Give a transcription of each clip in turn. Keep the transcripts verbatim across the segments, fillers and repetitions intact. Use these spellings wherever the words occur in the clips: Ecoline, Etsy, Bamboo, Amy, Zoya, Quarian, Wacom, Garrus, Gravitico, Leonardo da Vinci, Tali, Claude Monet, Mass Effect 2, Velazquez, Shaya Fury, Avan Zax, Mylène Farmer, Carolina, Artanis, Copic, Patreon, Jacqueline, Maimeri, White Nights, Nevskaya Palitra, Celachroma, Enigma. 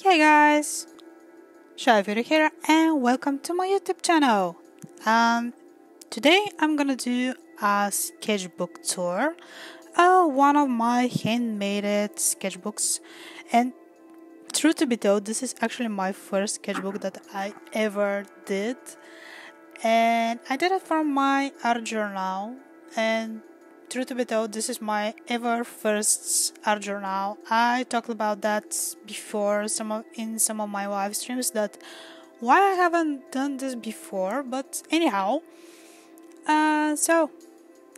Hey guys, Shaya Fury here and welcome to my YouTube channel. Um, today I'm gonna do a sketchbook tour of one of my handmade sketchbooks, and true to be told, this is actually my first sketchbook that I ever did, and I did it from my art journal. And true to be told, this is my ever first art journal. I talked about that before some of, in some of my live streams, that why I haven't done this before, but anyhow. Uh, so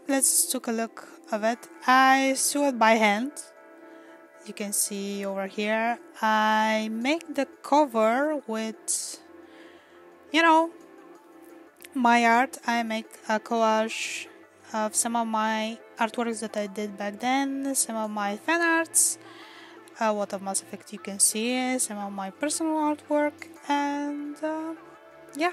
let's take a look of it. I sew it by hand. You can see over here. I make the cover with, you know, my art. I make a collage of some of my artworks that I did back then, some of my fan arts, uh, what of Mass Effect you can see, some of my personal artwork, and uh, yeah.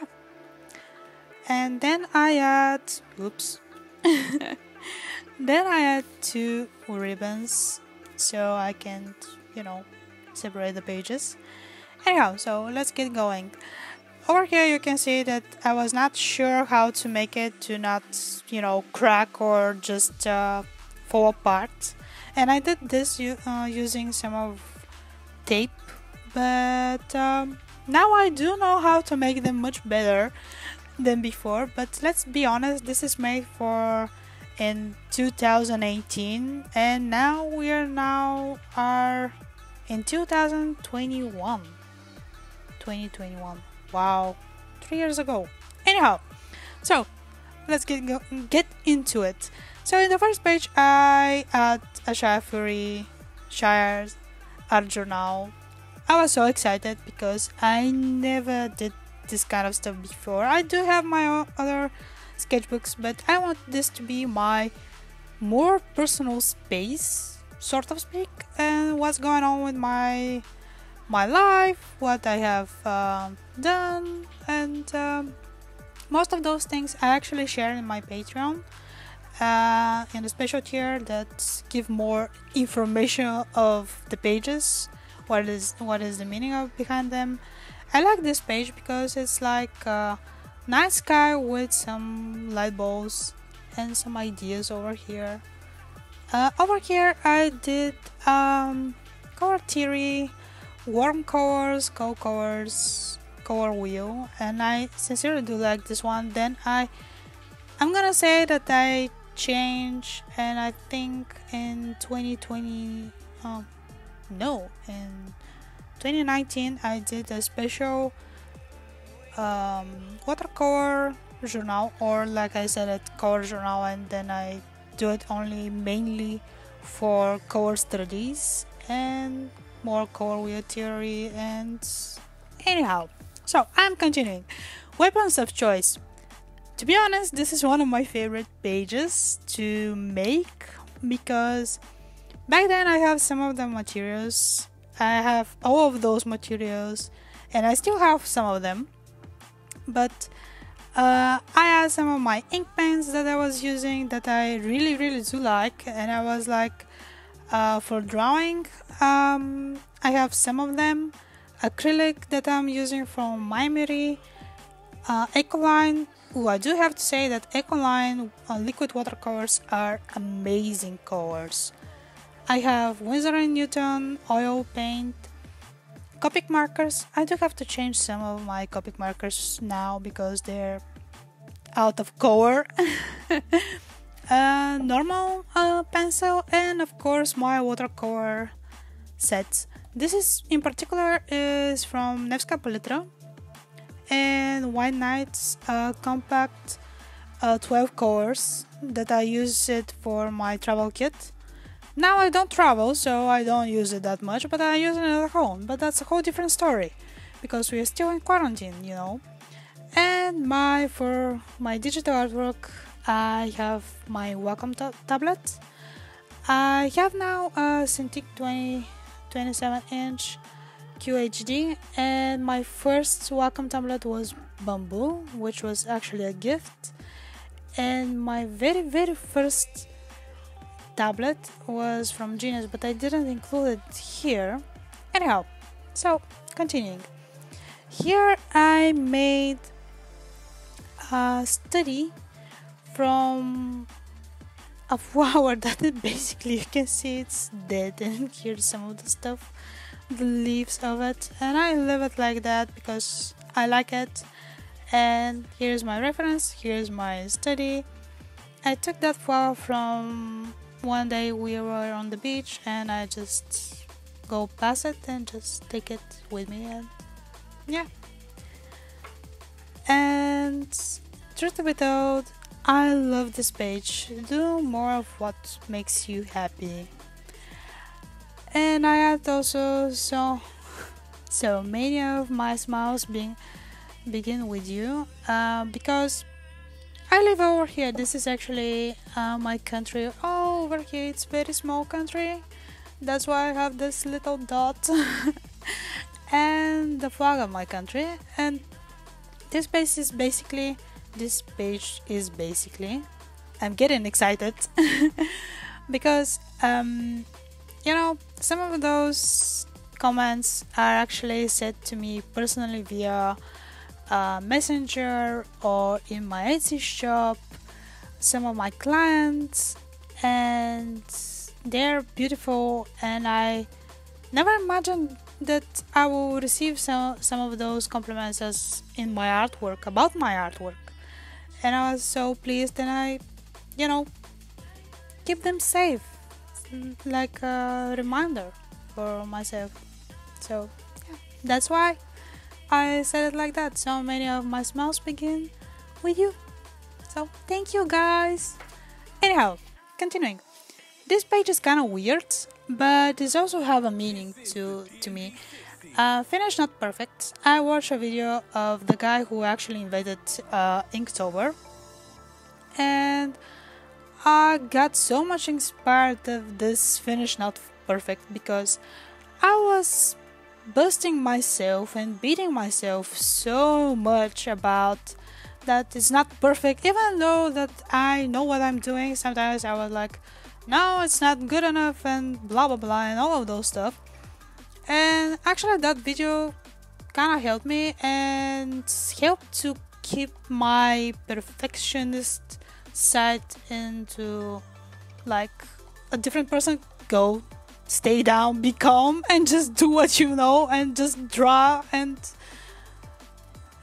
And then I add, oops, then I add two ribbons so I can, you know, separate the pages. Anyhow, so let's get going. Over here you can see that I was not sure how to make it to not, you know, crack or just uh, fall apart. And I did this uh, using some of tape, but um, now I do know how to make them much better than before. But let's be honest, this is made for in two thousand eighteen and now we are now are in two thousand twenty-one. Wow, three years ago. Anyhow, so let's get go get into it. So in the first page, I add a Shaya Fury Shire's art journal. I was so excited because I never did this kind of stuff before. I do have my own other sketchbooks, but I want this to be my more personal space, sort of speak, and what's going on with my my life, what I have uh, done, and um, most of those things I actually share in my Patreon uh, in a special tier that give more information of the pages, what is what is the meaning of behind them. I like this page because it's like a night sky with some light balls and some ideas over here. Uh, over here I did um, color theory, warm colors, cold colors, color wheel, and I sincerely do like this one. Then I, I'm gonna say that I change, and I think in twenty twenty, um, no, in twenty nineteen I did a special um, watercolor journal, or like I said, a color journal, and then I do it only mainly for color studies and more color wheel theory. And anyhow, so I'm continuing. Weapons of choice. To be honest, this is one of my favorite pages to make because back then I have some of the materials. I have all of those materials and I still have some of them, but uh, I had some of my ink pens that I was using that I really really do like, and I was like, Uh, for drawing, um, I have some of them. Acrylic that I'm using from Maimeri, uh, Ecoline. Ooh, I do have to say that Ecoline uh, liquid watercolors are amazing colors. I have Winsor and Newton oil paint, Copic markers. I do have to change some of my Copic markers now because they're out of color. Uh, normal uh, pencil, and of course my watercolor sets. This is in particular is from Nevskaya Palitra and White Nights uh, compact uh, twelve colors that I use it for my travel kit. Now I don't travel, so I don't use it that much, but I use it at home. But that's a whole different story because we are still in quarantine, you know. And my for my digital artwork, I have my Wacom tablet. I have now a Cintiq twenty-seven inch Q H D, and my first Wacom tablet was Bamboo, which was actually a gift. And my very very first tablet was from Genius, but I didn't include it here. Anyhow, So continuing, here I made a study from a flower that it basically, you can see it's dead, and here's some of the stuff, the leaves of it, and I leave it like that because I like it. And here's my reference, here's my study. I took that flower from one day we were on the beach, and I just go past it and just take it with me, and yeah. And truth be told, I love this page. Do more of what makes you happy. And I had also so so many of my smiles being begin with you, uh, because I live over here. This is actually uh, my country. Oh, over here it's very small country. That's why I have this little dot and the flag of my country. And this page is basically this page is basically I'm getting excited because um, you know, some of those comments are actually said to me personally via uh, Messenger or in my Etsy shop, some of my clients, and they're beautiful, and I never imagined that I will receive some, some of those compliments as in my artwork, about my artwork. And I was so pleased, and I, you know, keep them safe, like a reminder for myself. So yeah, that's why I said it like that. So many of my smiles begin with you. So thank you guys. Anyhow, continuing. This page is kind of weird, but it also have a meaning to, to me. Uh, finish not perfect. I watched a video of the guy who actually invented uh, Inktober, and I got so much inspired of this finish not perfect because I was busting myself and beating myself so much about that it's not perfect, even though that I know what I'm doing. Sometimes I was like, no, it's not good enough, and blah blah blah, and all of those stuff. And actually that video kind of helped me and helped to keep my perfectionist side into like a different person. Go, stay down, be calm, and just do what you know, and just draw, and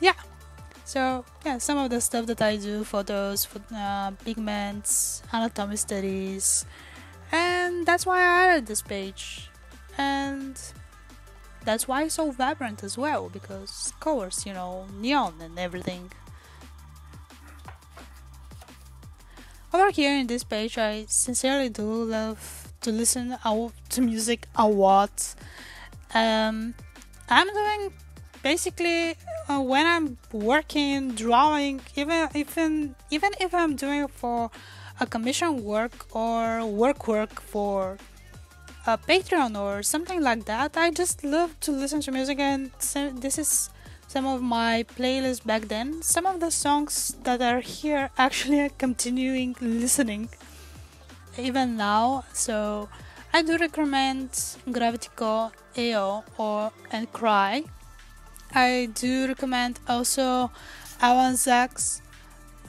yeah. So yeah, some of the stuff that I do, photos, uh, pigments, anatomy studies, and that's why I added this page, and that's why it's so vibrant as well, because colors, you know, neon and everything. Over here in this page, I sincerely do love to listen to music a lot. Um, I'm doing basically uh, when I'm working, drawing, even even even if I'm doing for a commission work or work work for a Patreon or something like that, I just love to listen to music, and this is some of my playlists back then. Some of the songs that are here actually are continuing listening even now. So I do recommend Gravitico, E O, or and Cry. I do recommend also Avan Zax,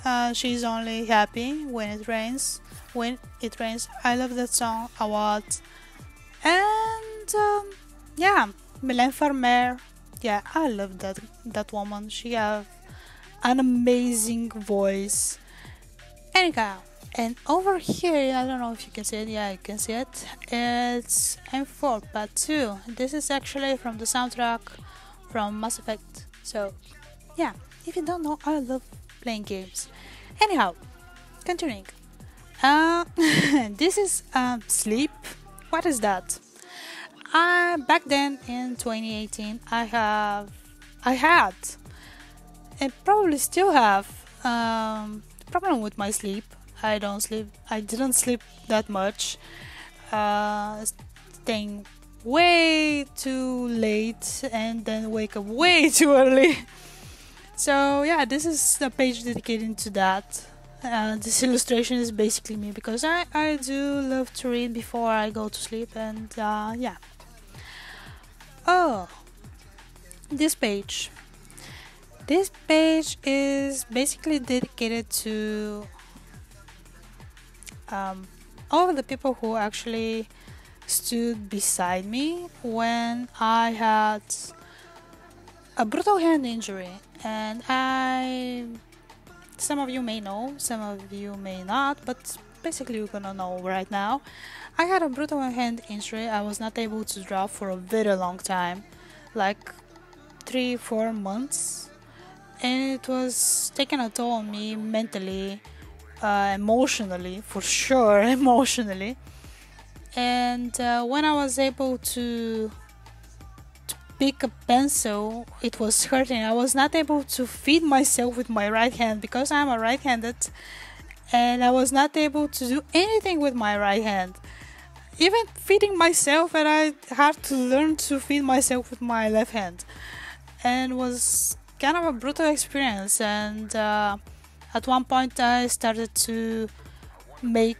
uh, She's Only Happy When It Rains. When It Rains, I love that song a lot. And um, yeah, Mylène Farmer, yeah, I love that that woman. She have an amazing voice. Anyhow, and over here, I don't know if you can see it. Yeah, you can see it. It's M four Part two. This is actually from the soundtrack from Mass Effect. So yeah, if you don't know, I love playing games. Anyhow, continuing. Uh, this is um, sleep. What is that? Uh, back then in twenty eighteen, I have, I had, and probably still have um, problem with my sleep. I don't sleep. I didn't sleep that much. Uh, staying way too late and then wake up way too early. So yeah, this is the page dedicated to that. Uh, this illustration is basically me, because I, I do love to read before I go to sleep, and uh, yeah. Oh, this page. This page is basically dedicated to um, all of the people who actually stood beside me when I had a brutal hand injury. And I, some of you may know, some of you may not, but basically you're gonna know right now. I had a brutal hand injury. I was not able to draw for a very long time, like three, four months. And it was taking a toll on me mentally, uh, emotionally, for sure, emotionally. And uh, when I was able to, to pick a pencil, it was hurting. I was not able to feed myself with my right hand because I'm a right-handed, and I was not able to do anything with my right hand. Even feeding myself, and I had to learn to feed myself with my left hand. And it was kind of a brutal experience. And uh, at one point I started to make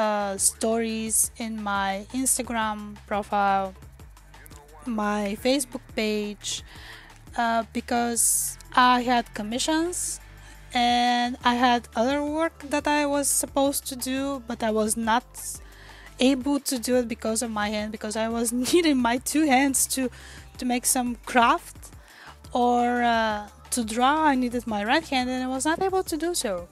Uh, stories in my Instagram profile, my Facebook page, uh, because I had commissions and I had other work that I was supposed to do, but I was not able to do it because of my hand, because I was needing my two hands to to make some craft or uh, to draw. I needed my right hand and I was not able to do so.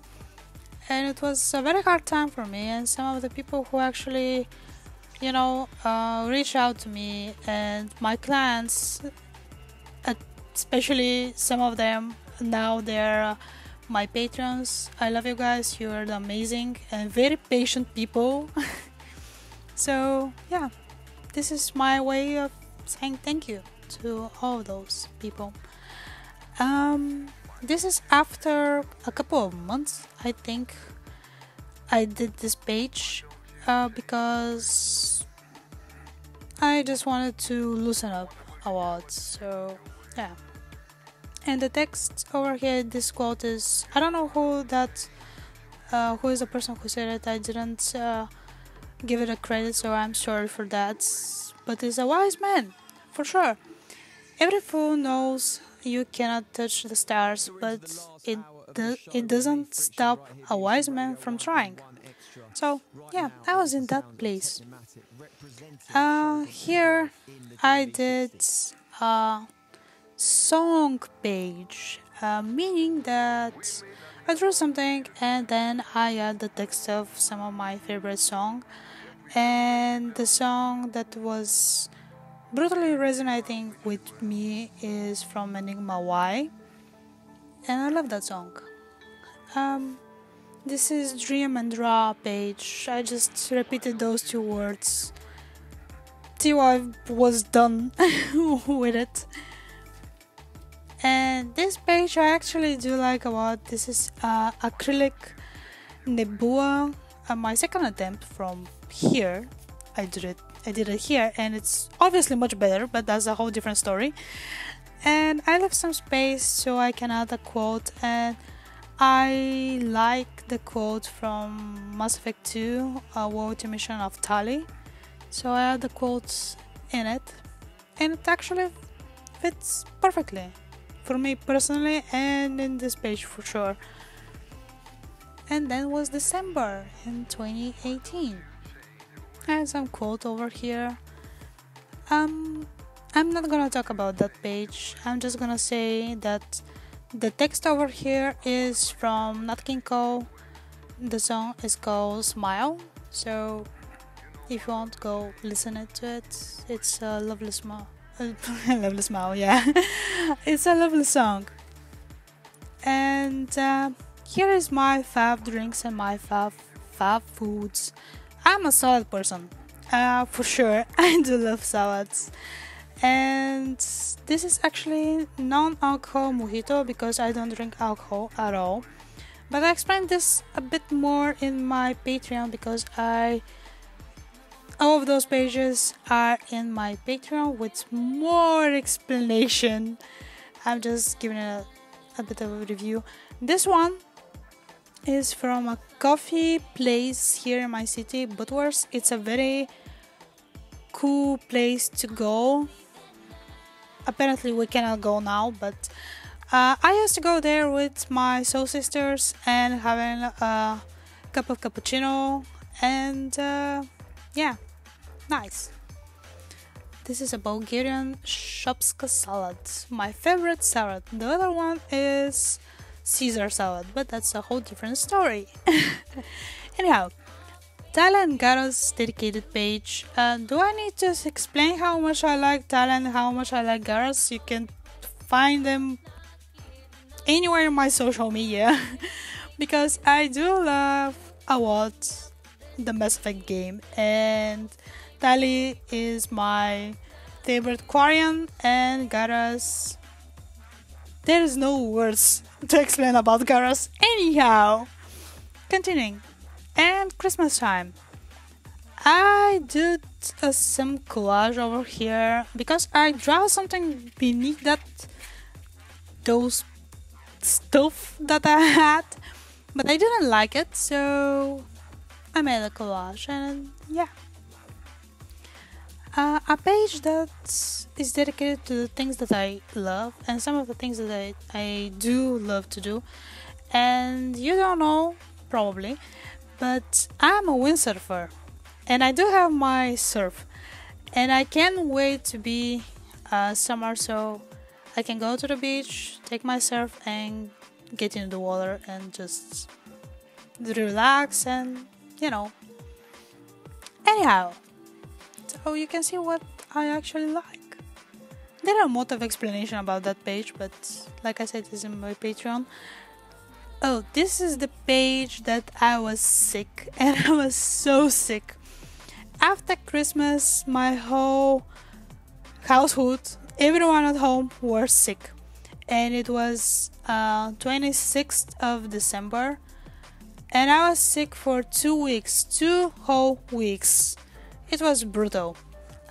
And it was a very hard time for me, and some of the people who actually, you know, uh, reached out to me, and my clients, especially some of them, now they're my patrons. I love you guys, you're amazing and very patient people. So yeah, this is my way of saying thank you to all those people. Um, This is after a couple of months, I think, I did this page uh, because I just wanted to loosen up a lot, so yeah. And the text over here, this quote is, I don't know who that, uh, who is the person who said it, I didn't uh, give it a credit, so I'm sorry for that, but it's a wise man, for sure. Every fool knows you cannot touch the stars, but it do it doesn't stop a wise man from trying. So yeah, I was in that place. Uh, here I did a song page, uh, meaning that I drew something and then I add the text of some of my favorite song, and the song that was brutally resonating with me is from Enigma Y, and I love that song. Um, this is Dream and Draw page. I just repeated those two words till I was done with it. And this page I actually do like a lot. This is uh, acrylic Nebula, uh, my second attempt from here. I did it. I did it here, and it's obviously much better, but that's a whole different story. And I left some space so I can add a quote, and I like the quote from Mass Effect two, a world mission of Tali, so I add the quotes in it, and it actually fits perfectly for me personally and in this page for sure. And then was December in twenty eighteen. And some quote over here. Um, I'm not gonna talk about that page. I'm just gonna say that the text over here is from Nat King Cole. The song is called Smile. So if you want, go listen it to it. It's a lovely smile. Lovely smile, yeah. It's a lovely song. And uh, here is my fav drinks and my fav fav foods. I'm a salad person, uh, for sure. I do love salads. And this is actually non-alcohol mojito because I don't drink alcohol at all. But I explained this a bit more in my Patreon because I... all of those pages are in my Patreon with more explanation. I'm just giving it a, a bit of a review. This one is from a coffee place here in my city, Butworth. It's a very cool place to go. apparently we cannot go now, but uh, I used to go there with my soul sisters and having a cup of cappuccino and uh, yeah, nice. This is a Bulgarian Shopska salad, my favorite salad. The other one is Caesar salad, but that's a whole different story. Anyhow, Tali and Garrus dedicated page. Uh, do I need to explain how much I like Tali and how much I like Garrus? You can find them anywhere in my social media because I do love a lot the Mass Effect game, and Tali is my favorite Quarian, and Garrus, there is no words to explain about Garrus. Anyhow, continuing. And Christmas time, I did uh, some collage over here because I draw something beneath that those stuff that I had, but I didn't like it, so I made a collage, and yeah, uh, a page that is dedicated to the things that I love and some of the things that I, I do love to do, and you don't know probably, but I'm a windsurfer and I do have my surf, and I can't wait to be uh, summer so I can go to the beach, take my surf and get in the water and just relax, and you know, anyhow, so you can see what I actually like. There are a lot of explanation about that page, but like I said, it's in my Patreon. Oh, this is the page that I was sick, and I was so sick. After Christmas, my whole household, everyone at home, were sick, and it was uh, twenty-sixth of December, and I was sick for two weeks, two whole weeks. It was brutal.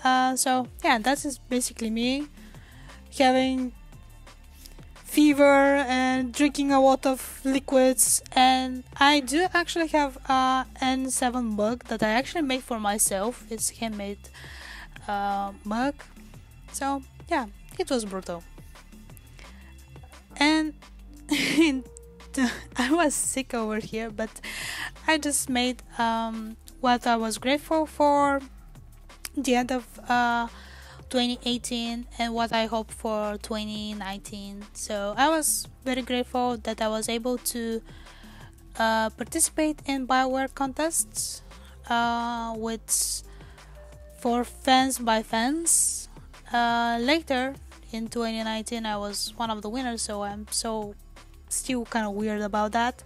Uh, so yeah, that is basically me having fever and drinking a lot of liquids, and I do actually have a N seven mug that I actually made for myself. It's handmade uh, mug, so yeah, it was brutal. And I was sick over here, but I just made um, what I was grateful for the end of uh, twenty eighteen and what I hope for twenty nineteen. So I was very grateful that I was able to uh, participate in Bioware contests uh, with for fans by fans. Uh, later in twenty nineteen I was one of the winners, so I'm so still kind of weird about that,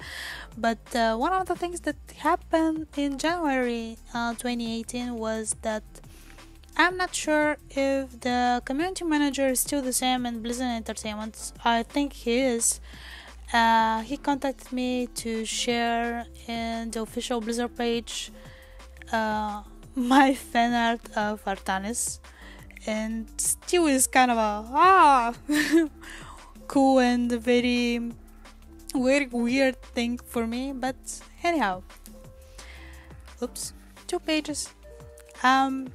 but uh, one of the things that happened in January uh, twenty eighteen was that I'm not sure if the community manager is still the same in Blizzard Entertainment. I think he is. Uh, he contacted me to share in the official Blizzard page uh, my fan art of Artanis, and still is kind of a ah cool and very very weird thing for me. But anyhow, oops, two pages. Um.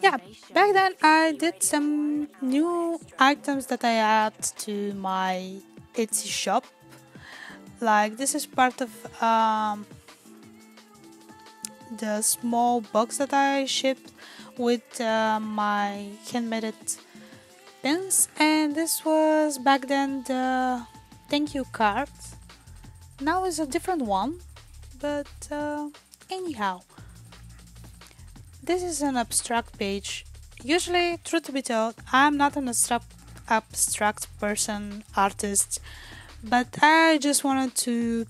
Yeah, back then I did some new items that I add to my Etsy shop. Like this is part of um, the small box that I shipped with uh, my handmade pins, and this was back then the thank you card. Now it's a different one, but uh, anyhow. This is an abstract page. Usually, truth to be told, I'm not an abstract person, artist, but I just wanted to,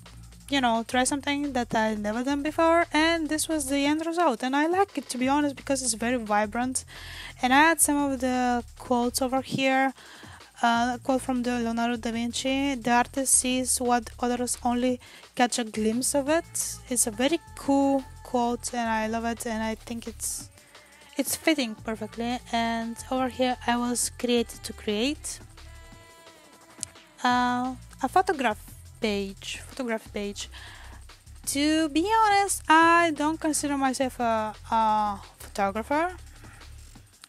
you know, try something that I've never done before, and this was the end result, and I like it, to be honest, because it's very vibrant. And I had some of the quotes over here. Uh, a quote from the Leonardo da Vinci: the artist sees what others only catch a glimpse of it. It's a very cool quote and I love it, and I think it's it's fitting perfectly. And over here I was created to create uh, a photograph page photograph page. To be honest, I don't consider myself a, a photographer,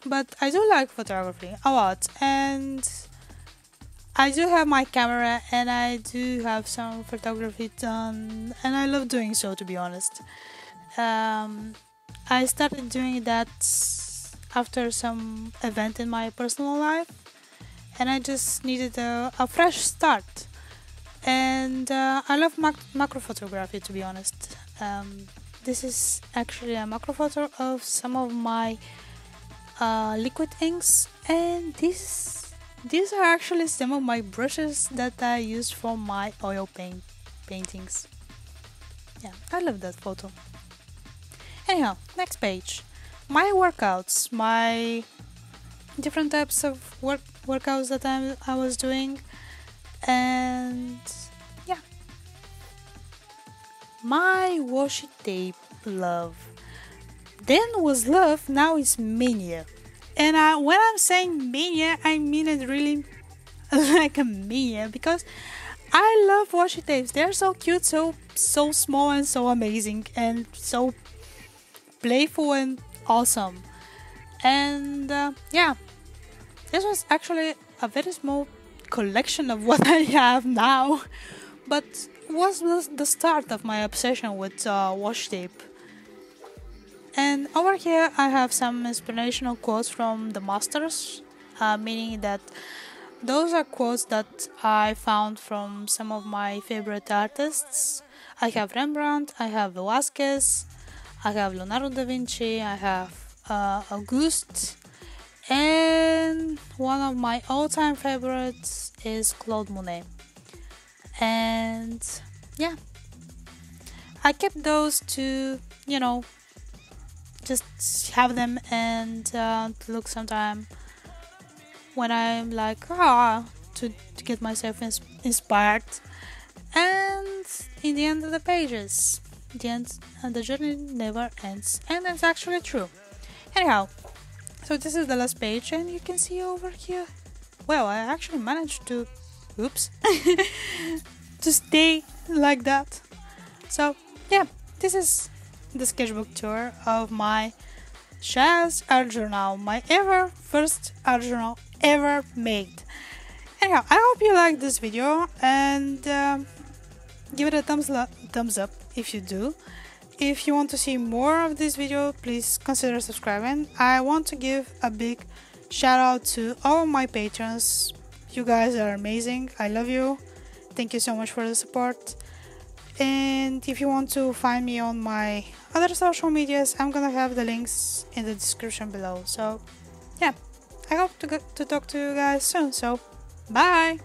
but I do like photography a lot, and I do have my camera and I do have some photography done, and I love doing so, to be honest. Um, I started doing that after some event in my personal life, and I just needed a, a fresh start. And uh, I love mac macro photography, to be honest. Um, this is actually a macro photo of some of my uh, liquid inks, and these these are actually some of my brushes that I used for my oil paint paintings. Yeah, I love that photo. Anyhow, next page. My workouts, my different types of work workouts that I, I was doing, and yeah, my washi tape love. Then was love, now it's mania. And I, when I'm saying mania, I mean it really like a mania, because I love washi tapes. They're so cute, so so small, and so amazing, and so playful and awesome. And uh, yeah, this was actually a very small collection of what I have now, but was the start of my obsession with uh, washi tape. And over here I have some inspirational quotes from the masters, uh, meaning that those are quotes that I found from some of my favorite artists. I have Rembrandt, I have Velazquez, I have Leonardo da Vinci, I have uh, Auguste, and one of my all-time favorites is Claude Monet. And yeah, I kept those to, you know, just have them and uh, look sometime when I'm like, ah, to, to get myself ins inspired. And in the end of the pages, the end, the journey never ends, and that's actually true. Anyhow, so this is the last page, and you can see over here, well, I actually managed to, oops, to stay like that. So yeah, this is the sketchbook tour of my Shaya's art journal, my ever first art journal ever made. Anyhow, I hope you liked this video, and um, give it a thumbs, thumbs up if you do. If you want to see more of this video, please consider subscribing. I want to give a big shout out to all my patrons. You guys are amazing. I love you. Thank you so much for the support. And if you want to find me on my other social medias, I'm gonna have the links in the description below. So yeah, I hope to, get to talk to you guys soon. So bye.